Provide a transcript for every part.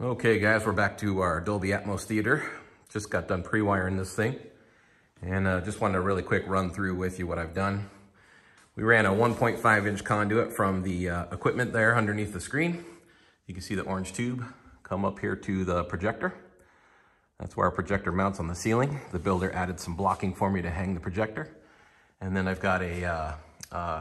Okay guys, we're back to our Dolby Atmos theater. Just got done pre-wiring this thing. And just wanted a really quick run through with you what I've done. We ran a 1.5 inch conduit from the equipment there underneath the screen. You can see the orange tube come up here to the projector. That's where our projector mounts on the ceiling. The builder added some blocking for me to hang the projector. And then I've got a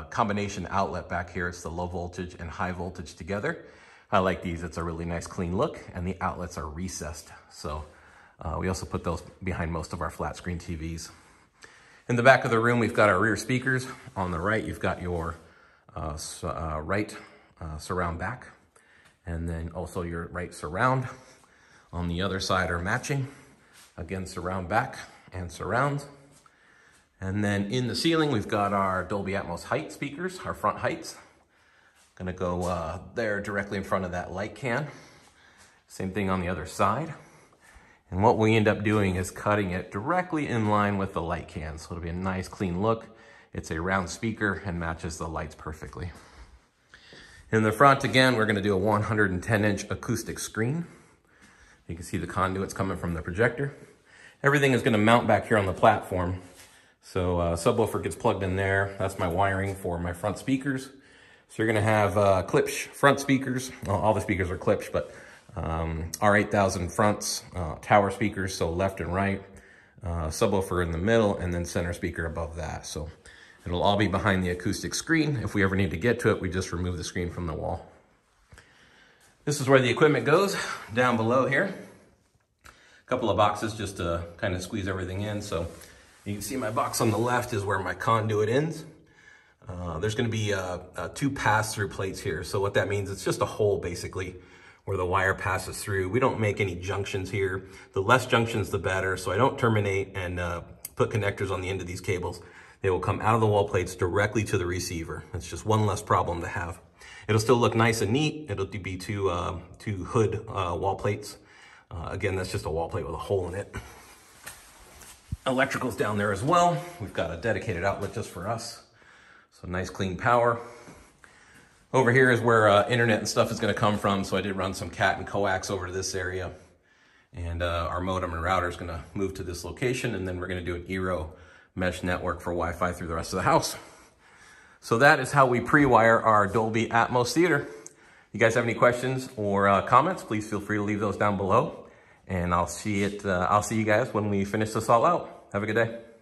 combination outlet back here. It's the low voltage and high voltage together. I like these, it's a really nice clean look, and the outlets are recessed. So we also put those behind most of our flat screen TVs. In the back of the room, we've got our rear speakers. On the right, you've got your right surround back, and then also your right surround. On the other side are matching. Again, surround back and surround. And then in the ceiling, we've got our Dolby Atmos height speakers, our front heights. Gonna go there directly in front of that light can. Same thing on the other side. And what we end up doing is cutting it directly in line with the light can. So it'll be a nice clean look. It's a round speaker and matches the lights perfectly. In the front again, we're gonna do a 110 inch acoustic screen. You can see the conduits coming from the projector. Everything is gonna mount back here on the platform. So subwoofer gets plugged in there. That's my wiring for my front speakers. So you're gonna have Klipsch front speakers. Well, all the speakers are Klipsch, but R8000 fronts, tower speakers, so left and right, subwoofer in the middle, and then center speaker above that. So it'll all be behind the acoustic screen. If we ever need to get to it, we just remove the screen from the wall. This is where the equipment goes, down below here. A couple of boxes just to kind of squeeze everything in. So you can see my box on the left is where my conduit ends. There's going to be two pass-through plates here. So what that means, it's just a hole basically where the wire passes through. We don't make any junctions here. The less junctions, the better. So I don't terminate and put connectors on the end of these cables. They will come out of the wall plates directly to the receiver. It's just one less problem to have. It'll still look nice and neat. It'll be two hood wall plates. Again, that's just a wall plate with a hole in it. Electrical's down there as well. We've got a dedicated outlet just for us. So nice clean power. Over here is where internet and stuff is gonna come from. So I did run some cat and coax over to this area. And our modem and router is gonna move to this location, and then we're gonna do an Eero mesh network for Wi-Fi through the rest of the house. So that is how we pre-wire our Dolby Atmos theater. You guys have any questions or comments, please feel free to leave those down below. And I'll see you guys when we finish this all out. Have a good day.